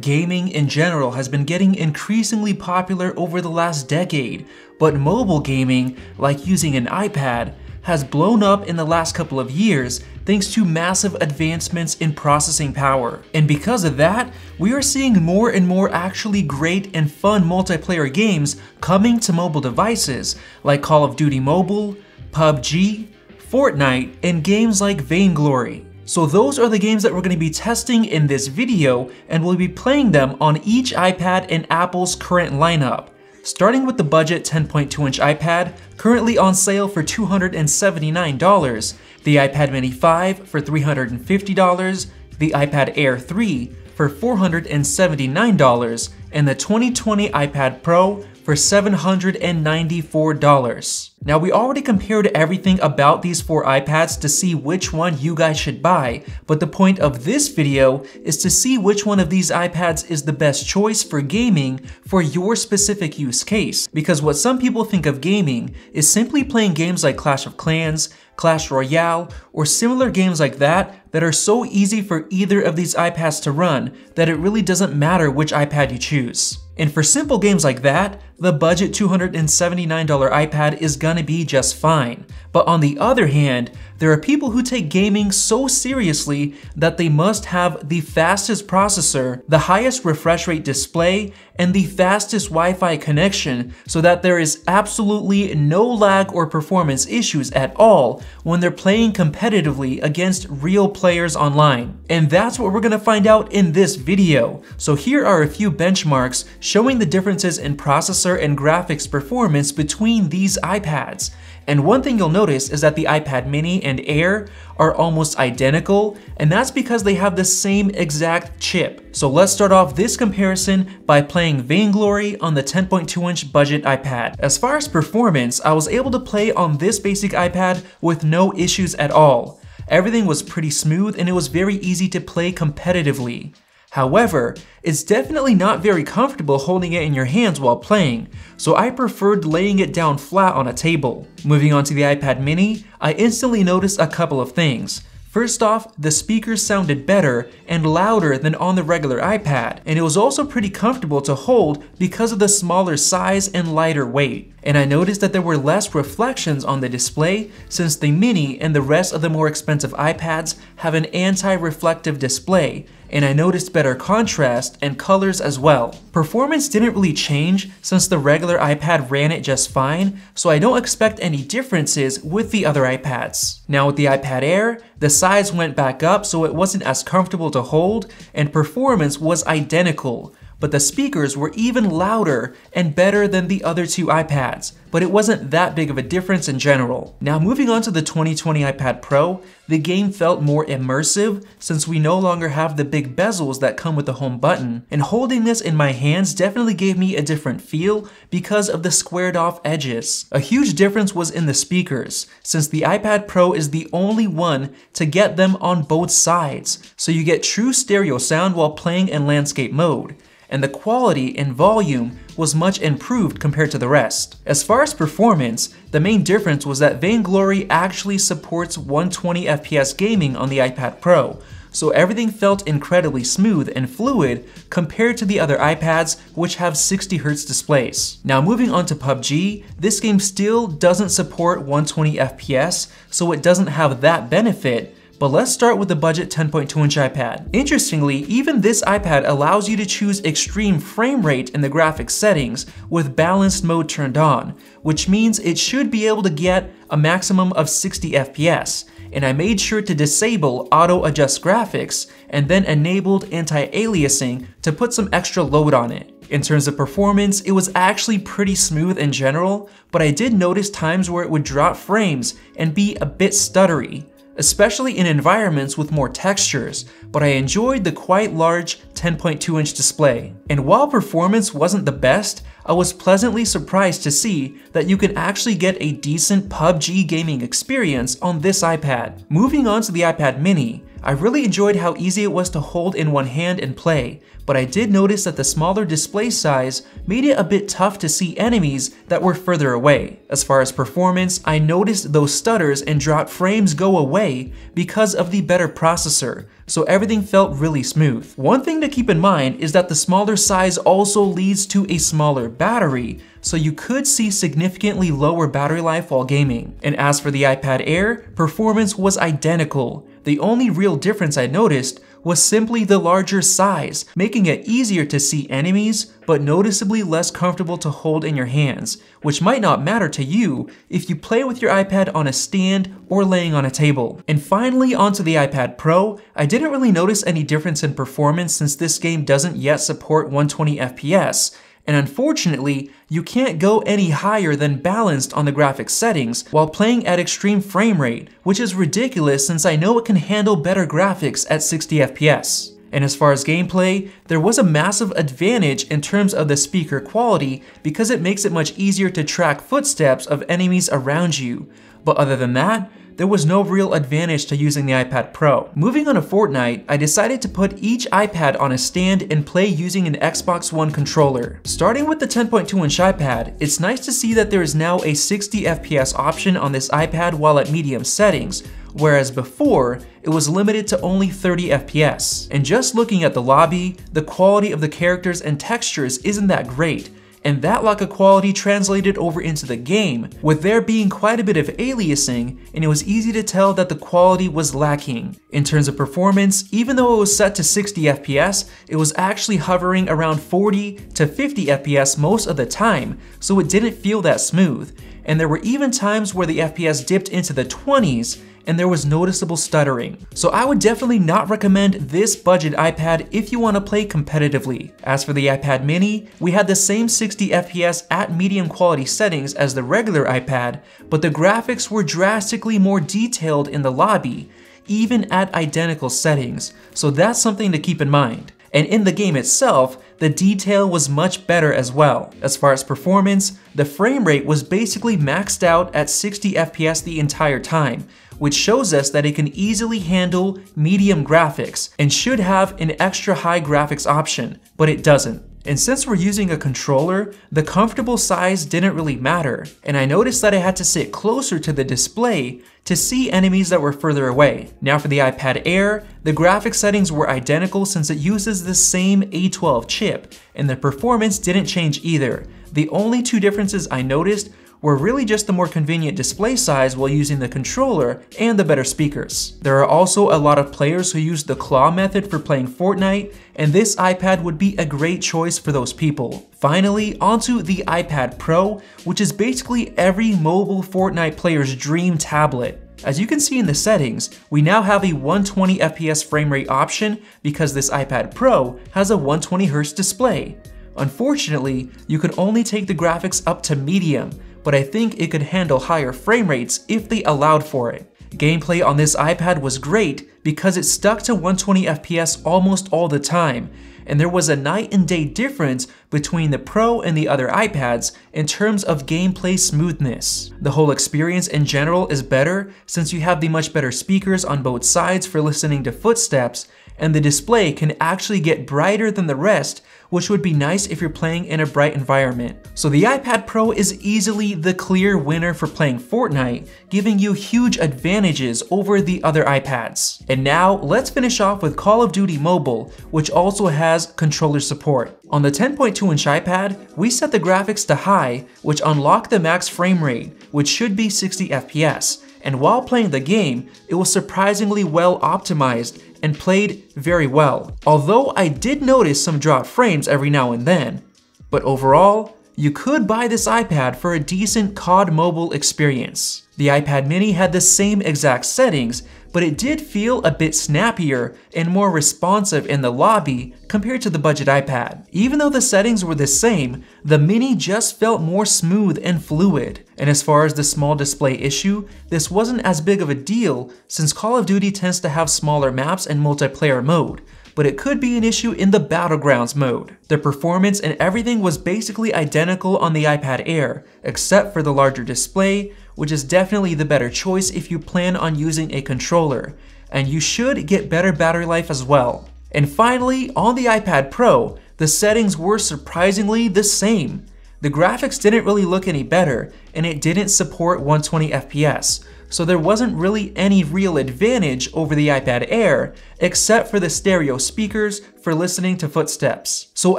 Gaming in general has been getting increasingly popular over the last decade, but mobile gaming, like using an iPad, has blown up in the last couple of years thanks to massive advancements in processing power. And because of that, we are seeing more and more actually great and fun multiplayer games coming to mobile devices like Call of Duty Mobile, PUBG, Fortnite, and games like Vainglory. So those are the games that we're going to be testing in this video, and we'll be playing them on each iPad in Apple's current lineup. Starting with the budget 10.2-inch iPad, currently on sale for $279, the iPad Mini 5 for $350, the iPad Air 3 for $479, and the 2020 iPad Pro for $794. Now, we already compared everything about these four iPads to see which one you guys should buy, but the point of this video is to see which one of these iPads is the best choice for gaming for your specific use case. Because what some people think of gaming is simply playing games like Clash of Clans, Clash Royale, or similar games like that are so easy for either of these iPads to run that it really doesn't matter which iPad you choose. And for simple games like that, the budget $279 iPad is gonna be just fine. But on the other hand, there are people who take gaming so seriously that they must have the fastest processor, the highest refresh rate display, and the fastest Wi-Fi connection so that there is absolutely no lag or performance issues at all when they're playing competitively against real players online. And that's what we're gonna find out in this video. So here are a few benchmarks showing the differences in processor and graphics performance between these iPads. And one thing you'll notice is that the iPad Mini and Air are almost identical, and that's because they have the same exact chip. So let's start off this comparison by playing Vainglory on the 10.2-inch budget iPad. As far as performance, I was able to play on this basic iPad with no issues at all. Everything was pretty smooth and it was very easy to play competitively. However, it's definitely not very comfortable holding it in your hands while playing, so I preferred laying it down flat on a table. Moving on to the iPad Mini, I instantly noticed a couple of things. First off, the speakers sounded better and louder than on the regular iPad, and it was also pretty comfortable to hold because of the smaller size and lighter weight. And I noticed that there were less reflections on the display since the Mini and the rest of the more expensive iPads have an anti-reflective display, and I noticed better contrast and colors as well. Performance didn't really change since the regular iPad ran it just fine, so I don't expect any differences with the other iPads. Now with the iPad Air, the size went back up so it wasn't as comfortable to hold, and performance was identical, but the speakers were even louder and better than the other two iPads, but it wasn't that big of a difference in general. Now moving on to the 2020 iPad Pro, the game felt more immersive since we no longer have the big bezels that come with the home button, and holding this in my hands definitely gave me a different feel because of the squared off edges. A huge difference was in the speakers, since the iPad Pro is the only one to get them on both sides, so you get true stereo sound while playing in landscape mode, and the quality and volume was much improved compared to the rest. As far as performance, the main difference was that Vainglory actually supports 120 FPS gaming on the iPad Pro, so everything felt incredibly smooth and fluid compared to the other iPads which have 60Hz displays. Now moving on to PUBG, this game still doesn't support 120 FPS, so it doesn't have that benefit, but let's start with the budget 10.2-inch iPad. Interestingly, even this iPad allows you to choose extreme frame rate in the graphics settings with balanced mode turned on, which means it should be able to get a maximum of 60 FPS. And I made sure to disable auto-adjust graphics and then enabled anti-aliasing to put some extra load on it. In terms of performance, it was actually pretty smooth in general, but I did notice times where it would drop frames and be a bit stuttery, especially in environments with more textures, but I enjoyed the quite large 10.2-inch display. And while performance wasn't the best, I was pleasantly surprised to see that you can actually get a decent PUBG gaming experience on this iPad. Moving on to the iPad Mini, I really enjoyed how easy it was to hold in one hand and play, but I did notice that the smaller display size made it a bit tough to see enemies that were further away. As far as performance, I noticed those stutters and dropped frames go away because of the better processor, so everything felt really smooth. One thing to keep in mind is that the smaller size also leads to a smaller battery, so you could see significantly lower battery life while gaming. And as for the iPad Air, performance was identical. The only real difference I noticed was simply the larger size, making it easier to see enemies, but noticeably less comfortable to hold in your hands, which might not matter to you if you play with your iPad on a stand or laying on a table. And finally, onto the iPad Pro, I didn't really notice any difference in performance since this game doesn't yet support 120 FPS. And unfortunately, you can't go any higher than balanced on the graphics settings while playing at extreme frame rate, which is ridiculous since I know it can handle better graphics at 60 FPS. And as far as gameplay, there was a massive advantage in terms of the speaker quality because it makes it much easier to track footsteps of enemies around you. But other than that, there was no real advantage to using the iPad Pro. Moving on to Fortnite, I decided to put each iPad on a stand and play using an Xbox One controller. Starting with the 10.2-inch iPad, it's nice to see that there is now a 60 FPS option on this iPad while at medium settings, whereas before, it was limited to only 30 FPS. And just looking at the lobby, the quality of the characters and textures isn't that great, and that lack of quality translated over into the game, with there being quite a bit of aliasing, and it was easy to tell that the quality was lacking. In terms of performance, even though it was set to 60 FPS, it was actually hovering around 40 to 50 FPS most of the time, so it didn't feel that smooth. And there were even times where the FPS dipped into the 20s, and there was noticeable stuttering. So I would definitely not recommend this budget iPad if you want to play competitively. As for the iPad Mini, we had the same 60 FPS at medium quality settings as the regular iPad, but the graphics were drastically more detailed in the lobby, even at identical settings, so that's something to keep in mind. And in the game itself, the detail was much better as well. As far as performance, the frame rate was basically maxed out at 60 FPS the entire time, which shows us that it can easily handle medium graphics and should have an extra high graphics option, but it doesn't. And since we're using a controller, the comfortable size didn't really matter, and I noticed that I had to sit closer to the display to see enemies that were further away. Now for the iPad Air, the graphics settings were identical since it uses the same A12 chip, and the performance didn't change either. The only two differences I noticed were really just the more convenient display size while using the controller and the better speakers. There are also a lot of players who use the claw method for playing Fortnite, and this iPad would be a great choice for those people. Finally, onto the iPad Pro, which is basically every mobile Fortnite player's dream tablet. As you can see in the settings, we now have a 120 FPS frame rate option because this iPad Pro has a 120Hz display. Unfortunately, you can only take the graphics up to medium, but I think it could handle higher frame rates if they allowed for it. Gameplay on this iPad was great because it stuck to 120 FPS almost all the time, and there was a night and day difference between the Pro and the other iPads in terms of gameplay smoothness. The whole experience in general is better since you have the much better speakers on both sides for listening to footsteps, and the display can actually get brighter than the rest, which would be nice if you're playing in a bright environment. So the iPad Pro is easily the clear winner for playing Fortnite, giving you huge advantages over the other iPads. And now let's finish off with Call of Duty Mobile, which also has controller support. On the 10.2-inch iPad, we set the graphics to high, which unlocked the max frame rate, which should be 60 FPS. And while playing the game, it was surprisingly well optimized and played very well, although I did notice some dropped frames every now and then. But overall, you could buy this iPad for a decent COD Mobile experience. The iPad Mini had the same exact settings, but it did feel a bit snappier and more responsive in the lobby compared to the budget iPad. Even though the settings were the same, the Mini just felt more smooth and fluid. And as far as the small display issue, this wasn't as big of a deal since Call of Duty tends to have smaller maps and multiplayer mode, but it could be an issue in the Battlegrounds mode. The performance and everything was basically identical on the iPad Air, except for the larger display, which is definitely the better choice if you plan on using a controller. and you should get better battery life as well. And finally, on the iPad Pro, the settings were surprisingly the same. The graphics didn't really look any better, and it didn't support 120 FPS, so there wasn't really any real advantage over the iPad Air, except for the stereo speakers for listening to footsteps. So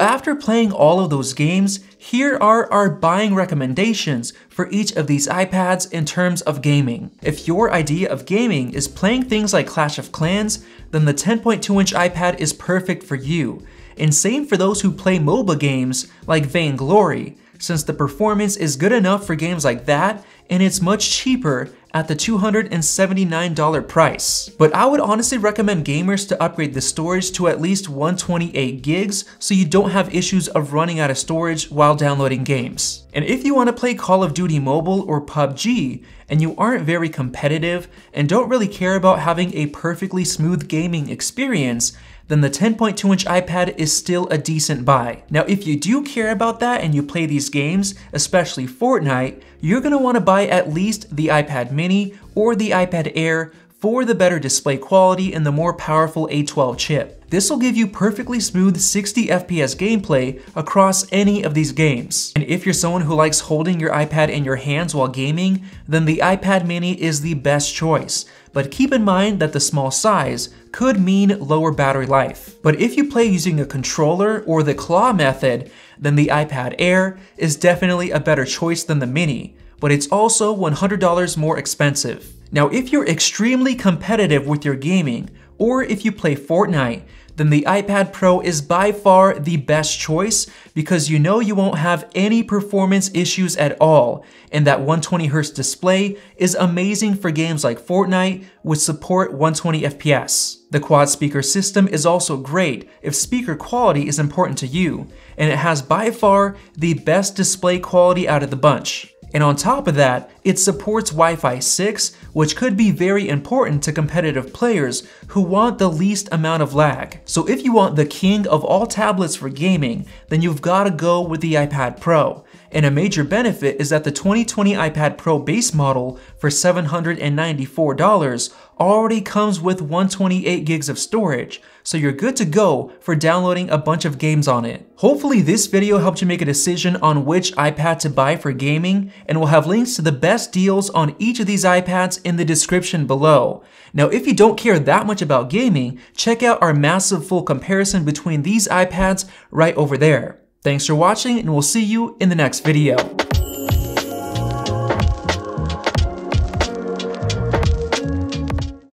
after playing all of those games, here are our buying recommendations for each of these iPads in terms of gaming. If your idea of gaming is playing things like Clash of Clans, then the 10.2-inch iPad is perfect for you. And same for those who play MOBA games like Vainglory, since the performance is good enough for games like that, and it's much cheaper at the $279 price. But I would honestly recommend gamers to upgrade the storage to at least 128 gigs so you don't have issues of running out of storage while downloading games. And if you want to play Call of Duty Mobile or PUBG, and you aren't very competitive and don't really care about having a perfectly smooth gaming experience, then the 10.2-inch iPad is still a decent buy. Now, if you do care about that and you play these games, especially Fortnite, you're gonna wanna buy at least the iPad Mini or the iPad Air for the better display quality and the more powerful A12 chip. This will give you perfectly smooth 60 FPS gameplay across any of these games. And if you're someone who likes holding your iPad in your hands while gaming, then the iPad Mini is the best choice. But keep in mind that the small size could mean lower battery life. But if you play using a controller or the claw method, then the iPad Air is definitely a better choice than the Mini, but it's also $100 more expensive. Now, if you're extremely competitive with your gaming, or if you play Fortnite, then the iPad Pro is by far the best choice because you know you won't have any performance issues at all, and that 120Hz display is amazing for games like Fortnite, which support 120 FPS. The quad speaker system is also great if speaker quality is important to you, and it has by far the best display quality out of the bunch. And on top of that, it supports Wi-Fi 6, which could be very important to competitive players who want the least amount of lag. So if you want the king of all tablets for gaming, then you've got to go with the iPad Pro. And a major benefit is that the 2020 iPad Pro base model for $794 already comes with 128 gigs of storage, so you're good to go for downloading a bunch of games on it. Hopefully this video helped you make a decision on which iPad to buy for gaming, and we'll have links to the best deals on each of these iPads in the description below. Now, if you don't care that much about gaming, check out our massive full comparison between these iPads right over there. Thanks for watching, and we'll see you in the next video.